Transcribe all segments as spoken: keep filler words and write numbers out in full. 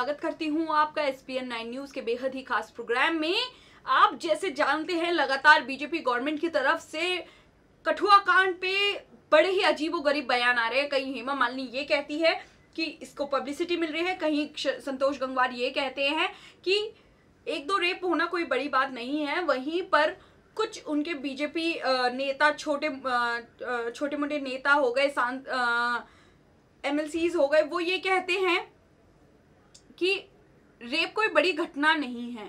स्वागत करती हूँ आपका एसपीएन नाइन न्यूज के बेहद ही खास प्रोग्राम में। आप जैसे जानते हैं लगातार बीजेपी गवर्नमेंट की तरफ से कठुआ कांड पे बड़े ही अजीबोगरीब बयान आ रहे हैं। कहीं हेमा मालिनी ये कहती है कि इसको पब्लिसिटी मिल रही है, कहीं संतोष गंगवार ये कहते हैं कि एक दो रेप होना कोई बड़ी बात नहीं है। वहीं पर कुछ उनके बीजेपी नेता, छोटे छोटे मोटे नेता हो गए, एमएलसीज हो गए, वो ये कहते हैं कि रेप कोई बड़ी घटना नहीं है।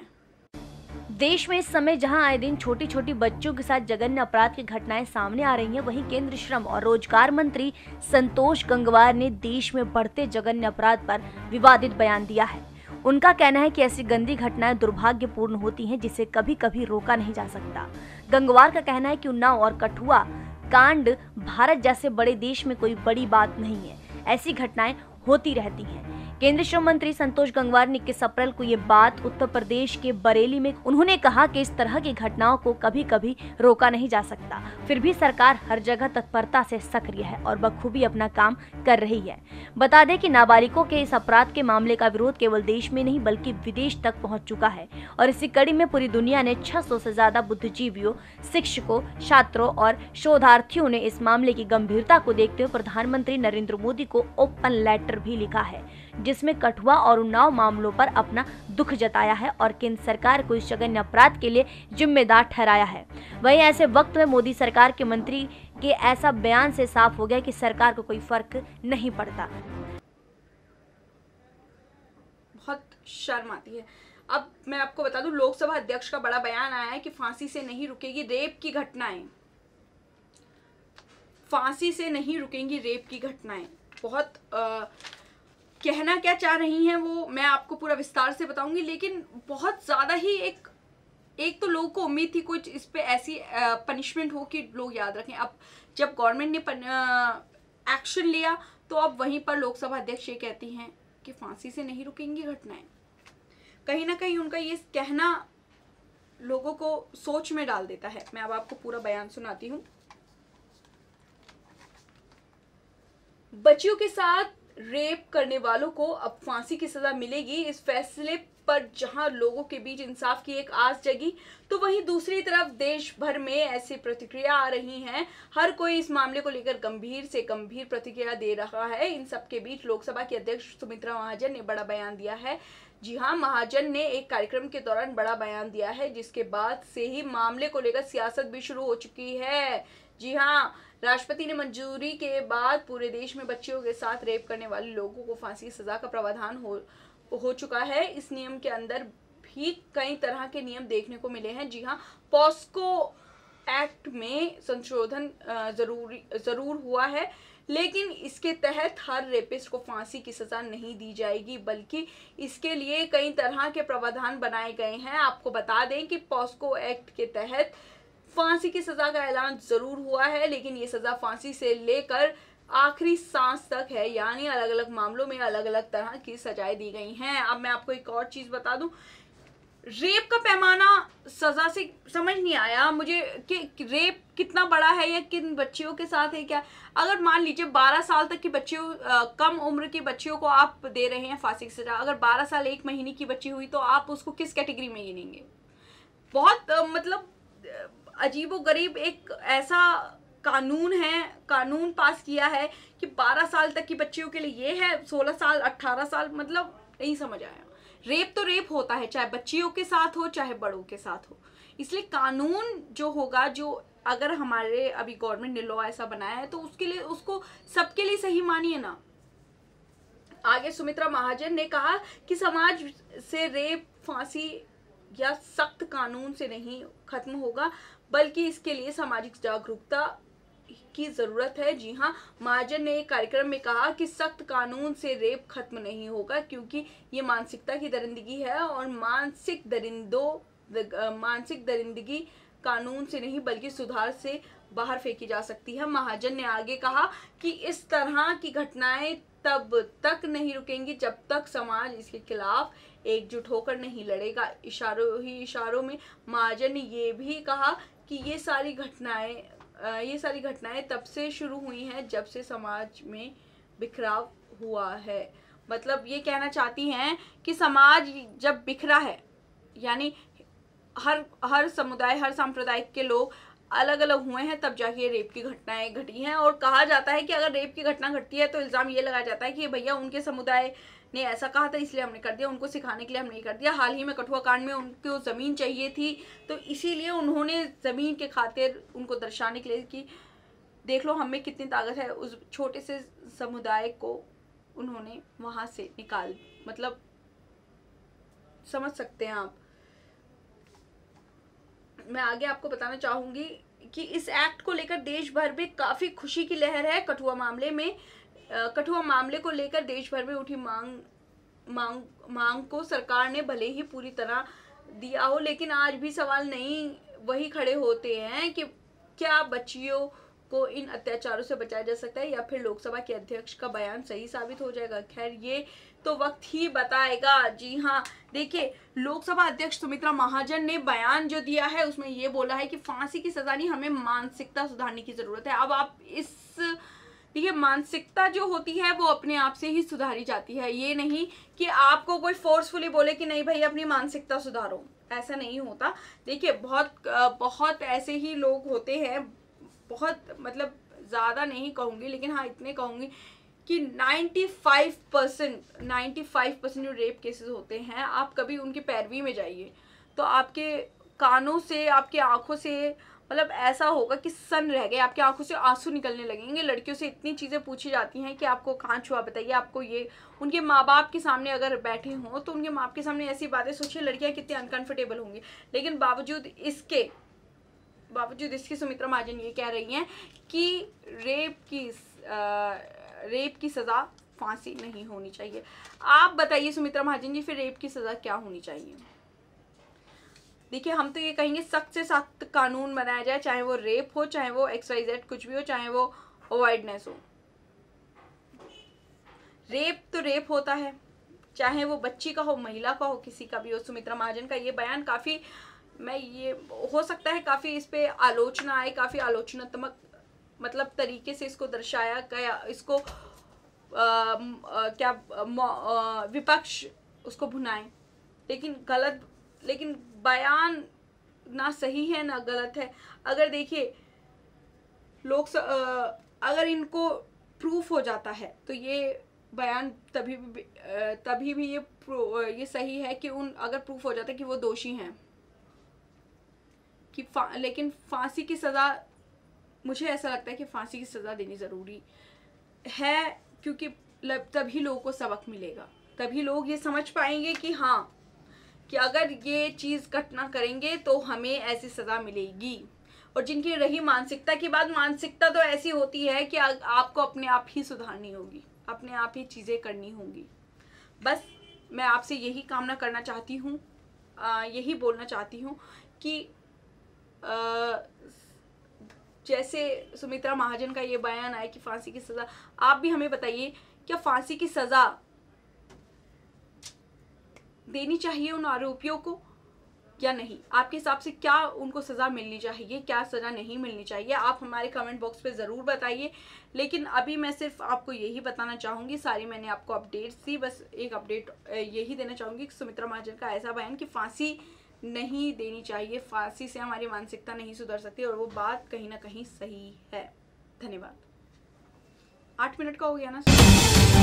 देश में इस समय जहां आए दिन छोटी छोटी बच्चों के साथ जघन्य अपराध की घटनाएं सामने आ रही हैं, वहीं केंद्रीय श्रम और रोजगार मंत्री संतोष गंगवार ने देश में बढ़ते जघन्य अपराध पर विवादित बयान दिया है। उनका कहना है कि ऐसी गंदी घटनाएं दुर्भाग्यपूर्ण होती हैं, जिसे कभी कभी रोका नहीं जा सकता। गंगवार का कहना है कि उन्नाव और कठुआ कांड भारत जैसे बड़े देश में कोई बड़ी बात नहीं है, ऐसी घटनाएं होती रहती हैं। केंद्रीय श्रम मंत्री संतोष गंगवार ने इक्कीस अप्रैल को ये बात उत्तर प्रदेश के बरेली में उन्होंने कहा कि इस तरह की घटनाओं को कभी कभी रोका नहीं जा सकता, फिर भी सरकार हर जगह तत्परता से सक्रिय है और बखूबी अपना काम कर रही है। बता दें कि नाबालिगों के इस अपराध के मामले का विरोध केवल देश में नहीं बल्कि विदेश तक पहुँच चुका है और इसी कड़ी में पूरी दुनिया ने छह सौ से ज्यादा बुद्धिजीवियों, शिक्षकों, छात्रों और शोधार्थियों ने इस मामले की गंभीरता को देखते हुए प्रधानमंत्री नरेंद्र मोदी को ओपन लेटर भी लिखा है, जिसमें कठुआ और उन्नाव मामलों पर अपना दुख जताया है और केंद्र सरकार को इस जघन्य अपराध के लिए जिम्मेदार ठहराया है। वहीं ऐसे वक्त में मोदी सरकार के मंत्री के ऐसा बयान से साफ हो गया कि सरकार को कोई फर्क नहीं पड़ता। बहुत शर्म आती है। अब मैं आपको बता दूं, लोकसभा अध्यक्ष का बड़ा बयान आया है कि फांसी से नहीं रुकेगी रेप की घटनाएं, फांसी से नहीं रुकेंगी रेप की घटनाएं। बहुत आ, कहना क्या चाह रही हैं वो मैं आपको पूरा विस्तार से बताऊंगी, लेकिन बहुत ज़्यादा ही एक एक तो लोगों को उम्मीद थी कुछ इस पे ऐसी पनिशमेंट हो कि लोग याद रखें। अब जब गवर्नमेंट ने एक्शन लिया तो अब वहीं पर लोकसभा अध्यक्ष ये कहती हैं कि फांसी से नहीं रुकेंगी घटनाएं। कहीं ना कहीं उनका ये कहना लोगों को सोच में डाल देता है। मैं अब आपको पूरा बयान सुनाती हूँ। बच्चियों के साथ रेप करने वालों को अब फांसी की सजा मिलेगी। इस फैसले पर जहां लोगों के बीच इंसाफ की एक आस जगी, तो वहीं दूसरी तरफ देश भर में ऐसी प्रतिक्रिया आ रही हैं। हर कोई इस मामले को लेकर गंभीर से गंभीर प्रतिक्रिया दे रहा है। इन सब के बीच लोकसभा की अध्यक्ष सुमित्रा महाजन ने बड़ा बयान दिया है। जी हाँ, महाजन ने एक कार्यक्रम के दौरान बड़ा बयान दिया है, जिसके बाद से ही मामले को लेकर सियासत भी शुरू हो चुकी है। जी हाँ, राष्ट्रपति ने मंजूरी के बाद पूरे देश में बच्चियों के साथ रेप करने वाले लोगों को फांसी की सजा का प्रावधान हो हो चुका है। इस नियम के अंदर भी कई तरह के नियम देखने को मिले हैं। जी हाँ, पॉस्को एक्ट में संशोधन जरूरी जरूर हुआ है, लेकिन इसके तहत हर रेपिस्ट को फांसी की सजा नहीं दी जाएगी, बल्कि इसके लिए कई तरह के प्रावधान बनाए गए हैं। आपको बता दें कि पॉस्को एक्ट के तहत फांसी की सज़ा का ऐलान ज़रूर हुआ है, लेकिन ये सज़ा फांसी से लेकर आखिरी सांस तक है, यानी अलग अलग मामलों में अलग अलग तरह की सजाएं दी गई हैं। अब मैं आपको एक और चीज़ बता दूं, रेप का पैमाना सज़ा से समझ नहीं आया मुझे कि रेप कितना बड़ा है या किन बच्चियों के साथ है। क्या अगर मान लीजिए बारह साल तक की बच्चियों, कम उम्र की बच्चियों को आप दे रहे हैं फांसी की सज़ा, अगर बारह साल एक महीने की बच्ची हुई तो आप उसको किस कैटेगरी में गिनेंगे? बहुत आ, मतलब आ, अजीबो गरीब एक ऐसा कानून है, कानून पास किया है कि बारह साल तक की बच्चियों के लिए ये है, सोलह साल, अट्ठारह साल, मतलब नहीं समझ आया। रेप तो रेप होता है, चाहे बच्चियों के साथ हो चाहे बड़ों के साथ हो। इसलिए कानून जो होगा, जो अगर हमारे अभी गवर्नमेंट ने लॉ ऐसा बनाया है, तो उसके लिए उसको सबके लिए सही मानिए ना। आगे सुमित्रा महाजन ने कहा कि समाज से रेप, फांसी या सख्त कानून से नहीं खत्म होगा, बल्कि इसके लिए सामाजिक जागरूकता की ज़रूरत है। जी हाँ, महाजन ने एक कार्यक्रम में कहा कि सख्त कानून से रेप खत्म नहीं होगा, क्योंकि ये मानसिकता की दरिंदगी है और मानसिक दरिंदों मानसिक दरिंदगी कानून से नहीं बल्कि सुधार से बाहर फेंकी जा सकती है। महाजन ने आगे कहा कि इस तरह की घटनाएं तब तक नहीं रुकेंगी जब तक समाज इसके खिलाफ एकजुट होकर नहीं लड़ेगा। इशारों ही इशारों में महाजन ने ये भी कहा कि ये सारी घटनाएं ये सारी घटनाएं तब से शुरू हुई हैं जब से समाज में बिखराव हुआ है। मतलब ये कहना चाहती हैं कि समाज जब बिखरा है, यानी हर हर समुदाय, हर सांप्रदायिक के लोग अलग अलग हुए हैं, तब जाके रेप की घटनाएं घटी हैं। और कहा जाता है कि अगर रेप की घटना घटती है तो इल्ज़ाम ये लगाया जाता है कि भैया उनके समुदाय ने ऐसा कहा था इसलिए हमने कर दिया, उनको सिखाने के लिए हमने कर दिया। हाल ही में कठुआ कांड में उनको ज़मीन चाहिए थी तो इसीलिए उन्होंने ज़मीन के खातिर उनको दर्शाने के लिए कि देख लो हमें कितनी ताकत है, उस छोटे से समुदाय को उन्होंने वहाँ से निकाल, मतलब समझ सकते हैं आप। मैं आगे आपको बताना चाहूँगी कि इस एक्ट को लेकर देश भर में काफ़ी खुशी की लहर है। कठुआ मामले में कठुआ मामले को लेकर देश भर में उठी मांग मांग मांग को सरकार ने भले ही पूरी तरह दिया हो, लेकिन आज भी सवाल नहीं वही खड़े होते हैं कि क्या बच्चियों को इन अत्याचारों से बचाया जा सकता है या फिर लोकसभा के अध्यक्ष का बयान सही साबित हो जाएगा। खैर ये तो वक्त ही बताएगा। जी हाँ, देखिए लोकसभा अध्यक्ष सुमित्रा महाजन ने बयान जो दिया है उसमें ये बोला है कि फांसी की सजा नहीं, हमें मानसिकता सुधारने की ज़रूरत है। अब आप इस देखिए, मानसिकता जो होती है वो अपने आप से ही सुधारी जाती है। ये नहीं कि आपको कोई फोर्सफुली बोले कि नहीं भाई अपनी मानसिकता सुधारो, ऐसा नहीं होता। देखिए बहुत बहुत ऐसे ही लोग होते हैं, बहुत मतलब ज़्यादा नहीं कहूँगी लेकिन हाँ इतने कहूँगी कि पचानवे परसेंट पचानवे परसेंट जो रेप केसेस होते हैं, आप कभी उनकी पैरवी में जाइए तो आपके कानों से, आपकी आँखों से मतलब ऐसा होगा कि सन रह गए, आपकी आंखों से आंसू निकलने लगेंगे। लड़कियों से इतनी चीज़ें पूछी जाती हैं कि आपको कहाँ छुआ, बताइए आपको ये, उनके माँ बाप के सामने अगर बैठे हों तो उनके माँ बाप के सामने ऐसी बातें, सोचिए लड़कियाँ कितनी अनकंफर्टेबल होंगी। लेकिन बावजूद इसके बावजूद इसके सुमित्रा महाजन ये कह रही हैं कि रेप की आ, रेप की सज़ा फांसी नहीं होनी चाहिए। आप बताइए सुमित्रा महाजन जी, फिर रेप की सज़ा क्या होनी चाहिए? देखिए हम तो ये कहेंगे सख्त से सख्त कानून बनाया जाए, चाहे वो रेप हो, चाहे वो एक्स वाई जेड कुछ भी हो, चाहे वो अवॉइडनेस हो। रेप तो रेप होता है, चाहे वो बच्ची का हो, महिला का हो, किसी का भी हो। सुमित्रा महाजन का ये बयान काफ़ी, मैं ये हो सकता है काफ़ी इस पर आलोचना आए, काफ़ी आलोचनात्मक मतलब तरीके से इसको दर्शाया गया, इसको आ, आ, क्या आ, विपक्ष उसको भुनाए, लेकिन गलत, लेकिन बयान ना सही है ना गलत है। अगर देखिए लोग स, आ, अगर इनको प्रूफ हो जाता है तो ये बयान तभी भी तभी भी ये ये सही है कि उन अगर प्रूफ हो जाता है कि वो दोषी हैं कि फा, लेकिन फांसी की सज़ा, मुझे ऐसा लगता है कि फांसी की सज़ा देनी ज़रूरी है, क्योंकि तभी लोगों को सबक मिलेगा, तभी लोग ये समझ पाएंगे कि हाँ कि अगर ये चीज़ घटना करेंगे तो हमें ऐसी सज़ा मिलेगी। और जिनकी रही मानसिकता की बात, मानसिकता तो ऐसी होती है कि आ, आपको अपने आप ही सुधारनी होगी, अपने आप ही चीज़ें करनी होंगी। बस मैं आपसे यही कामना करना चाहती हूँ, यही बोलना चाहती हूँ कि आ, जैसे सुमित्रा महाजन का ये बयान आया कि फांसी की सज़ा, आप भी हमें बताइए क्या फांसी की सज़ा देनी चाहिए उन आरोपियों को या नहीं? आपके हिसाब से क्या उनको सज़ा मिलनी चाहिए, क्या सज़ा नहीं मिलनी चाहिए? आप हमारे कमेंट बॉक्स पे ज़रूर बताइए। लेकिन अभी मैं सिर्फ आपको यही बताना चाहूँगी, सारी मैंने आपको अपडेट्स दी, बस एक अपडेट यही देना चाहूँगी कि सुमित्रा महाजन का ऐसा बयान कि फांसी नहीं देनी चाहिए, फांसी से हमारी मानसिकता नहीं सुधर सकती, और वो बात कहीं ना कहीं सही है। धन्यवाद। आठ मिनट का हो गया ना।